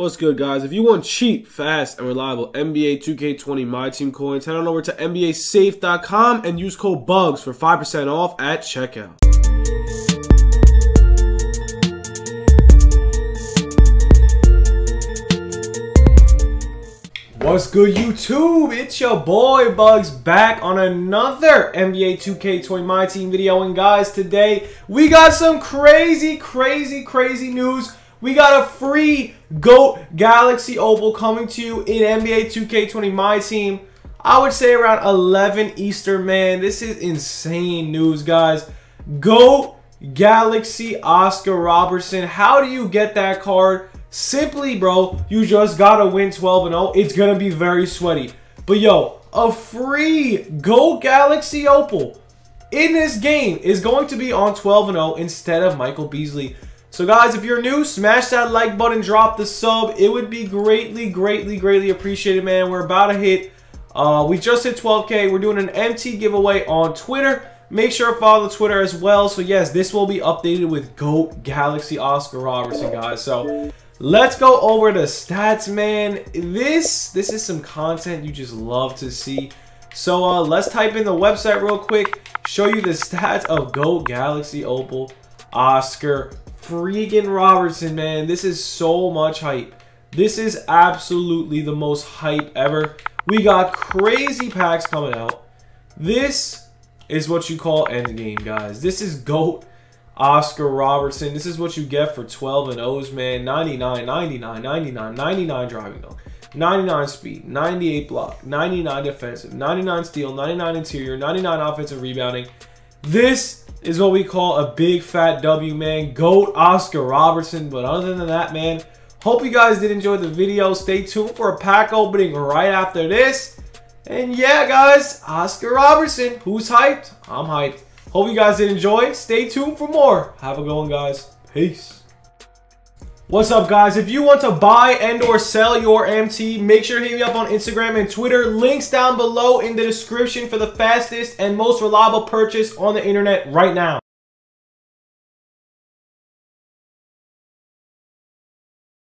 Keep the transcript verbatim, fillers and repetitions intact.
What's good, guys? If you want cheap, fast, and reliable N B A two K twenty My Team coins, head on over to N B A safe dot com and use code BUGS for five percent off at checkout. What's good, YouTube? It's your boy Bugs back on another N B A two K twenty My Team video. And guys, today we got some crazy, crazy, crazy news. We got a free GOAT Galaxy Opal coming to you in N B A two K twenty My Team. I would say around eleven Eastern, man. This is insane news, guys. GOAT Galaxy Oscar Robertson. How do you get that card? Simply, bro, you just gotta win twelve and oh. It's gonna be very sweaty. But yo, a free GOAT Galaxy Opal in this game is going to be on twelve and oh instead of Michael Beasley. So guys, if you're new, smash that like button, drop the sub. It would be greatly, greatly, greatly appreciated, man. We're about to hit, uh, we just hit twelve K. We're doing an M T giveaway on Twitter. Make sure to follow Twitter as well. So yes, this will be updated with GOAT Galaxy Oscar Robertson, guys. So let's go over the stats, man. This this is some content you just love to see. So uh, let's type in the website real quick, show you the stats of GOAT Galaxy Opal Oscar freaking Robertson, man. This is so much hype. This is absolutely the most hype ever. We got crazy packs coming out. This is what you call endgame, guys. This is GOAT Oscar Robertson. This is what you get for twelve and ohs, man. ninety-nine, ninety-nine, ninety-nine, ninety-nine driving though, ninety-nine speed, ninety-eight block, ninety-nine defensive, ninety-nine steal, ninety-nine interior, ninety-nine offensive rebounding. This is what we call a big fat W, man. GOAT Oscar Robertson. But other than that, man, hope you guys did enjoy the video. Stay tuned for a pack opening right after this. And yeah, guys, Oscar Robertson. Who's hyped? I'm hyped. Hope you guys did enjoy. Stay tuned for more. Have a good one, guys. Peace. What's up, guys? If you want to buy and or sell your M T, make sure to hit me up on Instagram and Twitter. Links down below in the description for the fastest and most reliable purchase on the internet right now.